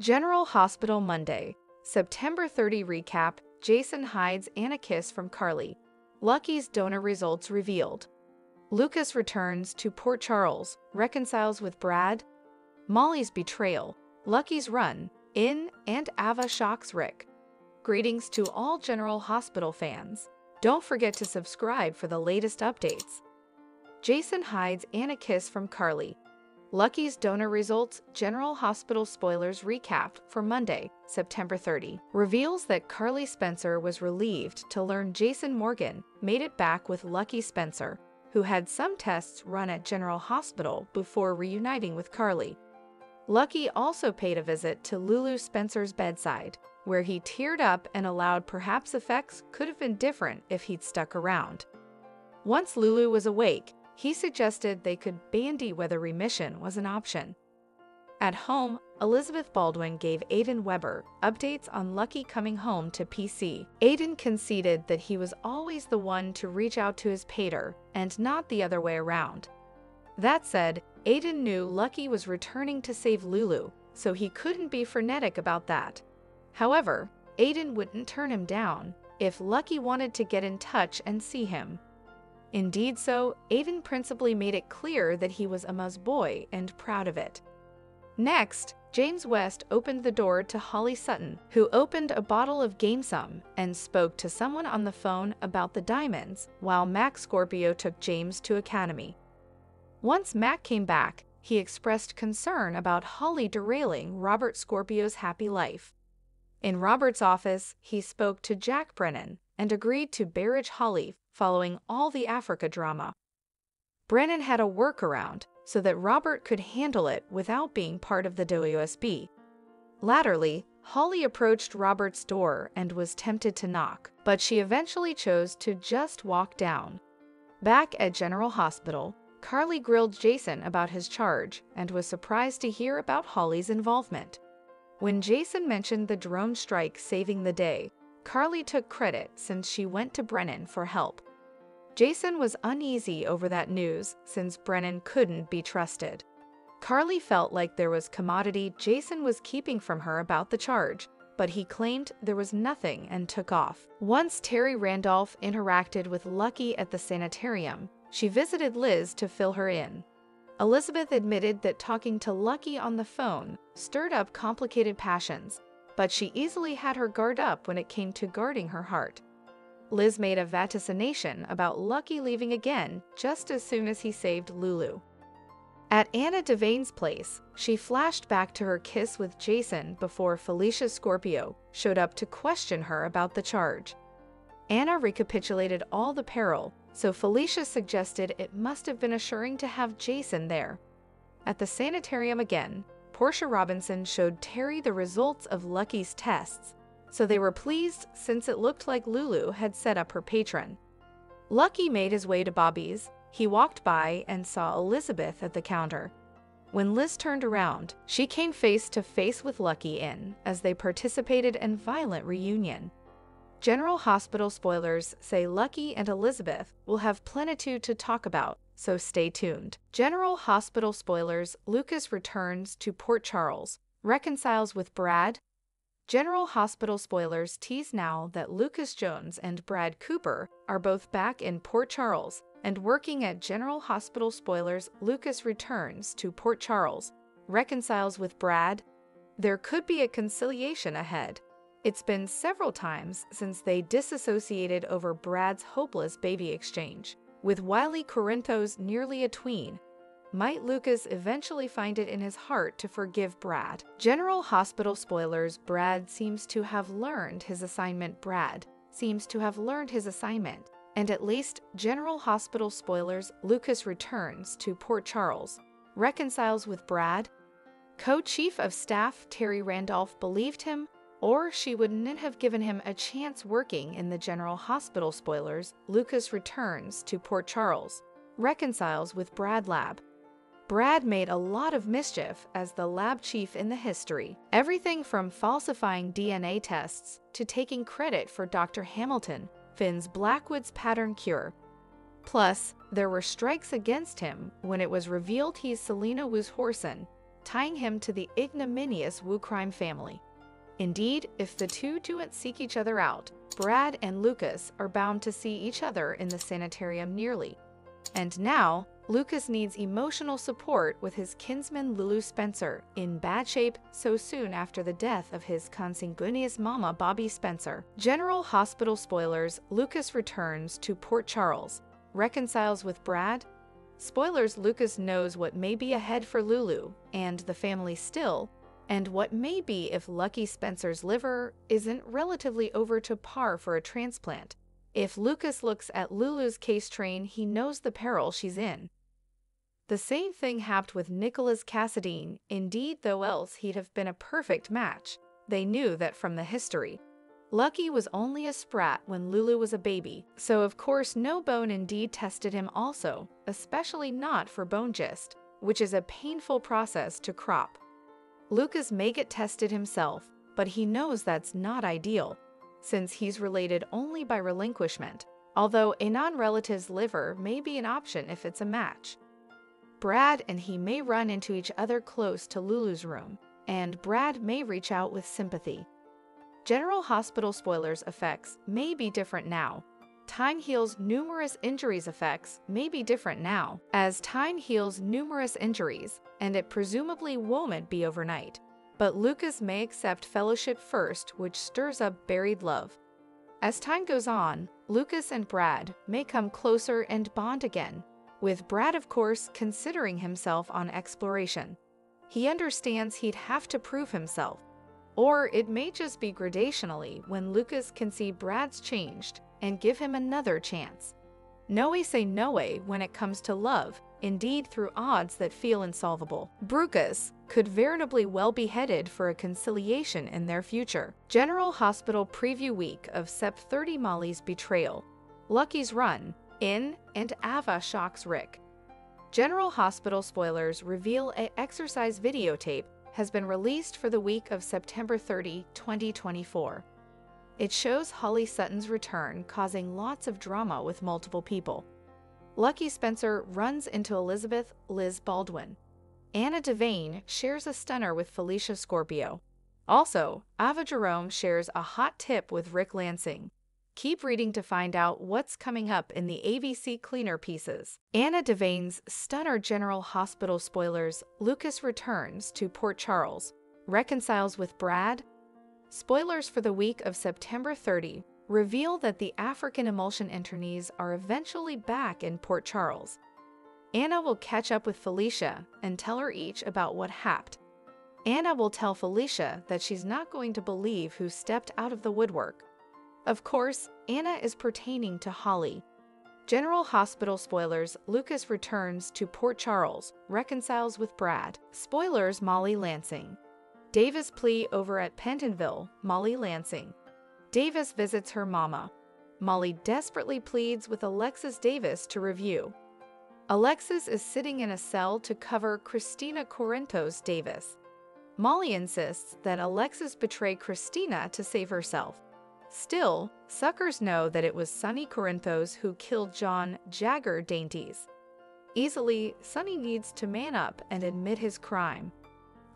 General Hospital Monday, September 30 recap, Jason hides Anna kiss from Carly. Lucky's donor results revealed. Lucas returns to Port Charles, reconciles with Brad. Molly's betrayal, Lucky's run, in, and Ava shocks Rick. Greetings to all General Hospital fans. Don't forget to subscribe for the latest updates. Jason hides Anna kiss from Carly. Lucky's donor results, General Hospital spoilers recapped for Monday, September 30, reveals that Carly Spencer was relieved to learn Jason Morgan made it back with Lucky Spencer, who had some tests run at General Hospital before reuniting with Carly. Lucky also paid a visit to Lulu Spencer's bedside, where he teared up and allowed perhaps effects could have been different if he'd stuck around. Once Lulu was awake, he suggested they could bandy whether remission was an option. At home, Elizabeth Baldwin gave Aiden Weber updates on Lucky coming home to PC. Aiden conceded that he was always the one to reach out to his pater and not the other way around. That said, Aiden knew Lucky was returning to save Lulu, so he couldn't be frenetic about that. However, Aiden wouldn't turn him down if Lucky wanted to get in touch and see him. Indeed so, Aiden principally made it clear that he was Emma's boy and proud of it. Next, James West opened the door to Holly Sutton, who opened a bottle of Gamesum and spoke to someone on the phone about the diamonds, while Mac Scorpio took James to Academy. Once Mac came back, he expressed concern about Holly derailing Robert Scorpio's happy life. In Robert's office, he spoke to Jack Brennan and agreed to barrage Holly following all the Africa drama. Brennan had a workaround so that Robert could handle it without being part of the WSB. Latterly, Holly approached Robert's door and was tempted to knock, but she eventually chose to just walk down. Back at General Hospital, Carly grilled Jason about his charge and was surprised to hear about Holly's involvement. When Jason mentioned the drone strike saving the day, Carly took credit since she went to Brennan for help. Jason was uneasy over that news since Brennan couldn't be trusted. Carly felt like there was commodity Jason was keeping from her about the charge, but he claimed there was nothing and took off. Once Terry Randolph interacted with Lucky at the sanitarium, she visited Liz to fill her in. Elizabeth admitted that talking to Lucky on the phone stirred up complicated passions, but she easily had her guard up when it came to guarding her heart. Liz made a vaticination about Lucky leaving again just as soon as he saved Lulu. At Anna Devane's place, she flashed back to her kiss with Jason before Felicia Scorpio showed up to question her about the charge. Anna recapitulated all the peril, so Felicia suggested it must have been assuring to have Jason there. At the sanitarium again, Portia Robinson showed Terry the results of Lucky's tests, so they were pleased since it looked like Lulu had set up her patron. Lucky made his way to Bobbie's. He walked by and saw Elizabeth at the counter. When Liz turned around, she came face to face with Lucky as they participated in violent reunion. General Hospital spoilers say Lucky and Elizabeth will have plenitude to talk about, so stay tuned. General Hospital spoilers, Lucas returns to Port Charles, reconciles with Brad. General Hospital spoilers tease now that Lucas Jones and Brad Cooper are both back in Port Charles and working at General Hospital spoilers, Lucas returns to Port Charles, reconciles with Brad. There could be a conciliation ahead. It's been several times since they disassociated over Brad's hopeless baby exchange, with Wiley Corinthos nearly a tween. Might Lucas eventually find it in his heart to forgive Brad? General Hospital spoilers, Brad seems to have learned his assignment. And at least General Hospital spoilers, Lucas returns to Port Charles, reconciles with Brad. Co-chief of staff Terry Randolph believed him, or she wouldn't have given him a chance working in the General Hospital spoilers, Lucas returns to Port Charles, reconciles with Brad Lab. Brad made a lot of mischief as the lab chief in the history. Everything from falsifying DNA tests to taking credit for Dr. Hamilton, Finn's Blackwood's pattern cure. Plus, there were strikes against him when it was revealed he's Selena Wu's Horson, tying him to the ignominious Wu crime family. Indeed, if the two don't seek each other out, Brad and Lucas are bound to see each other in the sanitarium nearly. And now, Lucas needs emotional support with his kinsman Lulu Spencer, in bad shape so soon after the death of his consanguineous mama Bobbie Spencer. General Hospital spoilers, Lucas returns to Port Charles, reconciles with Brad. Spoilers, Lucas knows what may be ahead for Lulu, and the family still, and what may be if Lucky Spencer's liver isn't relatively over to par for a transplant. If Lucas looks at Lulu's case train, he knows the peril she's in. The same thing happened with Nicholas Cassadine, indeed, though else he'd have been a perfect match. They knew that from the history. Lucky was only a sprat when Lulu was a baby, so of course no bone indeed tested him also, especially not for bone gist, which is a painful process to crop. Lucas may get tested himself, but he knows that's not ideal, since he's related only by relinquishment, although a non-relative's liver may be an option if it's a match. Brad and he may run into each other close to Lulu's room, and Brad may reach out with sympathy. General Hospital spoilers, effects may be different now. Time heals numerous injuries. Effects may be different now, as time heals numerous injuries, and it presumably won't be overnight. But Lucas may accept fellowship first, which stirs up buried love. As time goes on, Lucas and Brad may come closer and bond again, with Brad, of course, considering himself on exploration. He understands he'd have to prove himself. Or it may just be gradationally when Lucas can see Brad's changed and give him another chance. No way say no way when it comes to love, indeed through odds that feel insolvable. Brucas could veritably well be headed for a conciliation in their future. General Hospital preview week of Sep 30, Molly's betrayal, Lucky's run in, and Ava shocks Rick. General Hospital spoilers reveal a exercise videotape has been released for the week of September 30, 2024. It shows Holly Sutton's return causing lots of drama with multiple people. Lucky Spencer runs into Elizabeth "Liz" Baldwin. Anna Devane shares a stunner with Felicia Scorpio. Also, Ava Jerome shares a hot tip with Ric Lansing. Keep reading to find out what's coming up in the ABC cleaner pieces. Anna Devane's stunner. General Hospital spoilers, Lucas returns to Port Charles, reconciles with Brad. Spoilers for the week of September 30 reveal that the African emulsion internees are eventually back in Port Charles. Anna will catch up with Felicia and tell her each about what happened. Anna will tell Felicia that she's not going to believe who stepped out of the woodwork. Of course, Anna is pertaining to Holly. General Hospital spoilers, Lucas returns to Port Charles, reconciles with Brad. Spoilers, Molly Lansing Davis plea over at Pentonville, Molly Lansing Davis visits her mama. Molly desperately pleads with Alexis Davis to review. Alexis is sitting in a cell to cover Kristina Corinthos Davis. Molly insists that Alexis betray Kristina to save herself. Still, suckers know that it was Sonny Corinthos who killed John Jagger Dainties. Easily, Sonny needs to man up and admit his crime.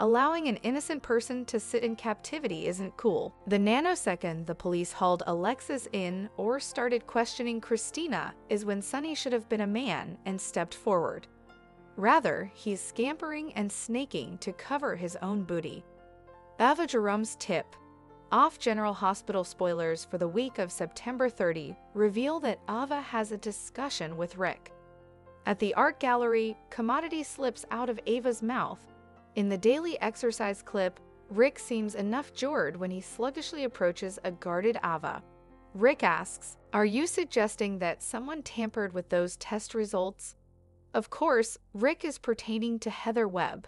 Allowing an innocent person to sit in captivity isn't cool. The nanosecond the police hauled Alexis in or started questioning Kristina is when Sonny should have been a man and stepped forward. Rather, he's scampering and snaking to cover his own booty. Ava Jerome's tip. Off. General Hospital spoilers for the week of September 30 reveal that Ava has a discussion with Rick. At the art gallery, commodity slips out of Ava's mouth. In the daily exercise clip, Rick seems enough jarred when he sluggishly approaches a guarded Ava. Rick asks, "Are you suggesting that someone tampered with those test results?" Of course, Rick is pertaining to Heather Webb.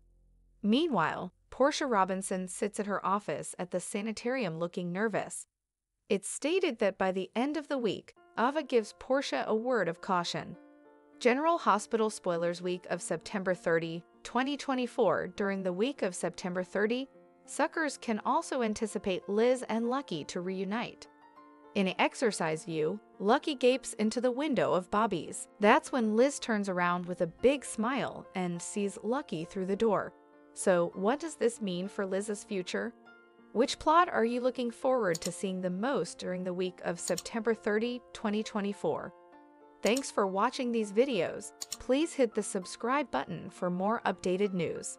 Meanwhile, Portia Robinson sits at her office at the sanitarium looking nervous. It's stated that by the end of the week, Ava gives Portia a word of caution. General Hospital spoilers week of September 30, 2024. During the week of September 30, suckers can also anticipate Liz and Lucky to reunite. In an exercise view, Lucky gapes into the window of Bobbie's. That's when Liz turns around with a big smile and sees Lucky through the door. So, what does this mean for Liz's future? Which plot are you looking forward to seeing the most during the week of September 30, 2024? Thanks for watching these videos. Please hit the subscribe button for more updated news.